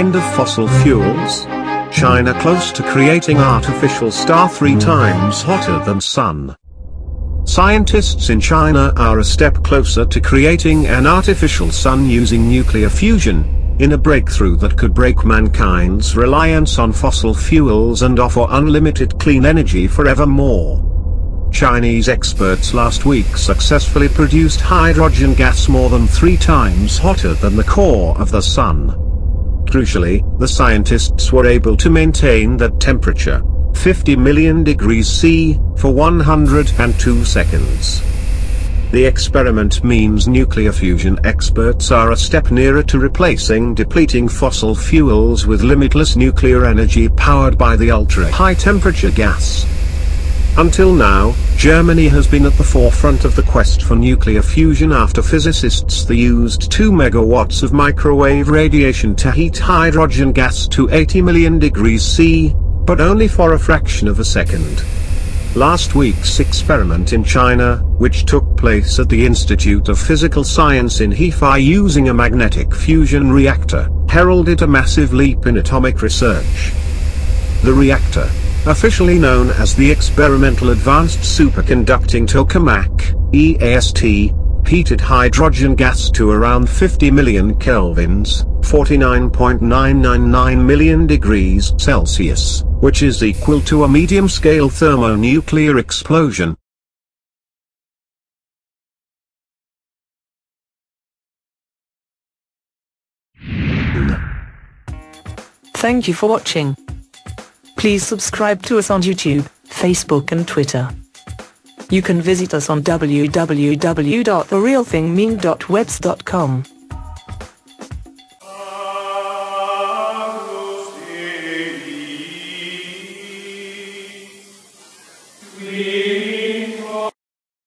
end of fossil fuels? China close to creating artificial star 3 times hotter than sun. Scientists in China are a step closer to creating an artificial sun using nuclear fusion, in a breakthrough that could break mankind's reliance on fossil fuels and offer unlimited clean energy forevermore. Chinese experts last week successfully produced hydrogen gas more than 3 times hotter than the core of the sun. Crucially, the scientists were able to maintain that temperature, 50 million degrees C, for 102 seconds. The experiment means nuclear fusion experts are a step nearer to replacing depleting fossil fuels with limitless nuclear energy powered by the ultra-high temperature gas. Until now, Germany has been at the forefront of the quest for nuclear fusion after physicists used 2 megawatts of microwave radiation to heat hydrogen gas to 80 million degrees C, but only for a fraction of a second. Last week's experiment in China, which took place at the Institute of Physical Science in Hefei using a magnetic fusion reactor, heralded a massive leap in atomic research. The reactor, officially known as the Experimental Advanced Superconducting Tokamak (EAST), heated hydrogen gas to around 50 million kelvins, 49.999 million degrees Celsius, which is equal to a medium-scale thermonuclear explosion. Thank you for watching. Please subscribe to us on YouTube, Facebook and Twitter. You can visit us on www.therealthingmeme.webs.com.